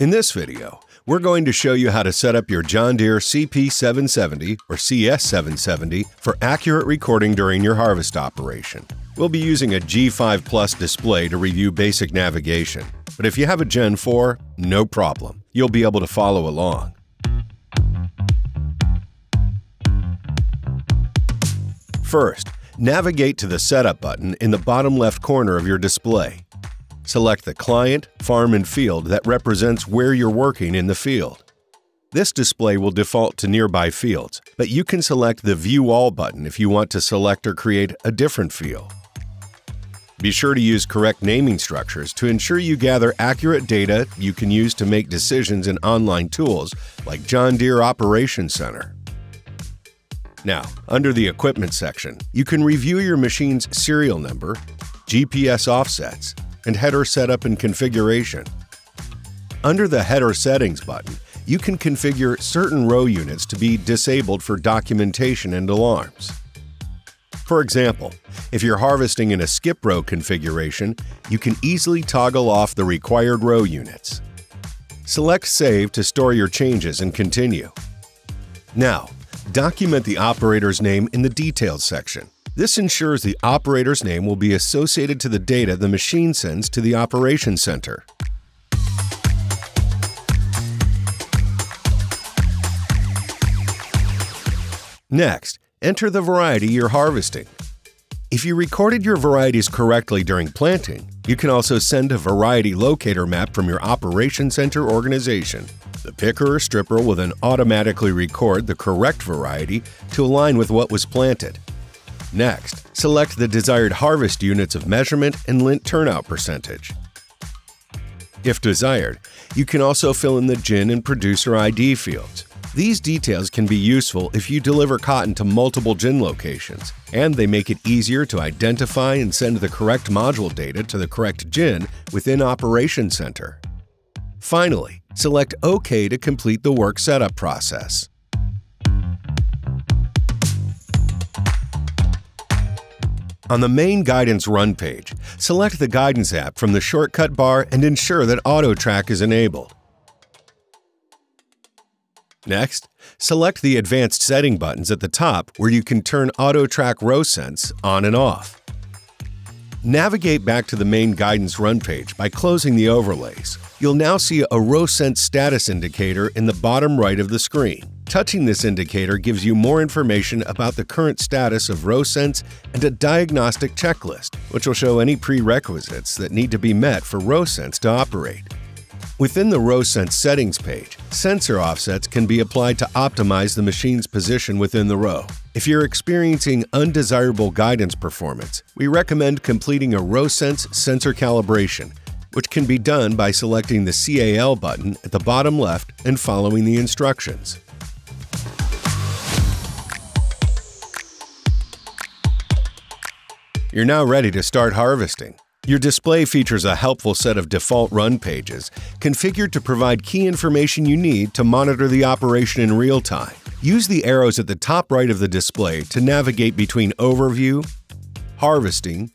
In this video, we're going to show you how to set up your John Deere CP770 or CS770 for accurate recording during your harvest operation. We'll be using a G5 Plus display to review basic navigation, but if you have a Gen 4, no problem. You'll be able to follow along. First, navigate to the Setup button in the bottom left corner of your display. Select the client, farm, and field that represents where you're working in the field. This display will default to nearby fields, but you can select the View All button if you want to select or create a different field. Be sure to use correct naming structures to ensure you gather accurate data you can use to make decisions in online tools like John Deere Operations Center. Now, under the Equipment section, you can review your machine's serial number, GPS offsets, and Header Setup and Configuration. Under the Header Settings button, you can configure certain row units to be disabled for documentation and alarms. For example, if you're harvesting in a skip row configuration, you can easily toggle off the required row units. Select Save to store your changes and continue. Now, document the operator's name in the Details section. This ensures the operator's name will be associated to the data the machine sends to the Operations Center. Next, enter the variety you're harvesting. If you recorded your varieties correctly during planting, you can also send a variety locator map from your Operations Center organization. The picker or stripper will then automatically record the correct variety to align with what was planted. Next, select the desired harvest units of measurement and lint turnout percentage. If desired, you can also fill in the gin and producer ID fields. These details can be useful if you deliver cotton to multiple gin locations, and they make it easier to identify and send the correct module data to the correct gin within Operations Center. Finally, select OK to complete the work setup process. On the main Guidance Run page, select the Guidance app from the shortcut bar and ensure that AutoTrack is enabled. Next, select the Advanced Setting buttons at the top where you can turn AutoTrack RowSense on and off. Navigate back to the main Guidance Run page by closing the overlays. You'll now see a RowSense status indicator in the bottom right of the screen. Touching this indicator gives you more information about the current status of RowSense and a diagnostic checklist, which will show any prerequisites that need to be met for RowSense to operate. Within the RowSense settings page, sensor offsets can be applied to optimize the machine's position within the row. If you're experiencing undesirable guidance performance, we recommend completing a RowSense sensor calibration, which can be done by selecting the CAL button at the bottom left and following the instructions. You're now ready to start harvesting. Your display features a helpful set of default run pages configured to provide key information you need to monitor the operation in real time. Use the arrows at the top right of the display to navigate between Overview, Harvesting,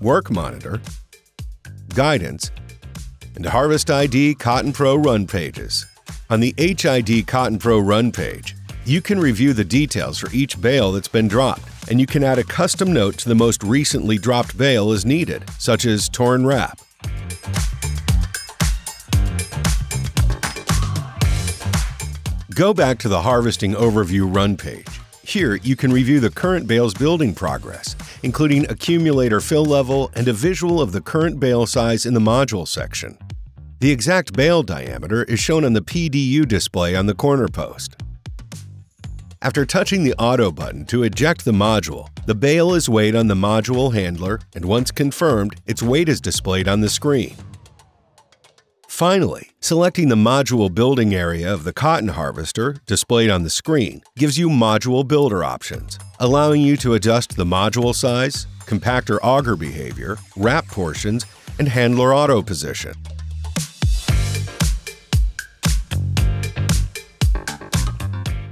Work Monitor, Guidance, and Harvest ID Cotton Pro Run pages. On the HID Cotton Pro Run page, you can review the details for each bale that's been dropped, and you can add a custom note to the most recently dropped bale as needed, such as torn wrap. Go back to the Harvesting Overview Run page. Here, you can review the current bale's building progress, including accumulator fill level and a visual of the current bale size in the Module section. The exact bale diameter is shown on the PDU display on the corner post. After touching the Auto button to eject the module, the bale is weighed on the module handler, and once confirmed, its weight is displayed on the screen. Finally, selecting the module building area of the cotton harvester, displayed on the screen, gives you module builder options, allowing you to adjust the module size, compactor auger behavior, wrap portions, and handler auto position.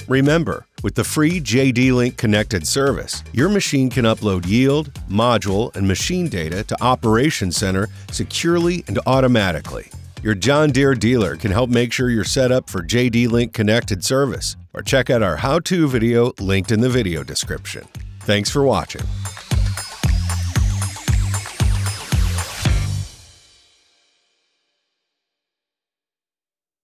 Remember, with the free JDLink Connected Service, your machine can upload yield, module, and machine data to Operations Center securely and automatically. Your John Deere dealer can help make sure you're set up for JDLink Connected Service, or check out our how-to video linked in the video description. Thanks for watching.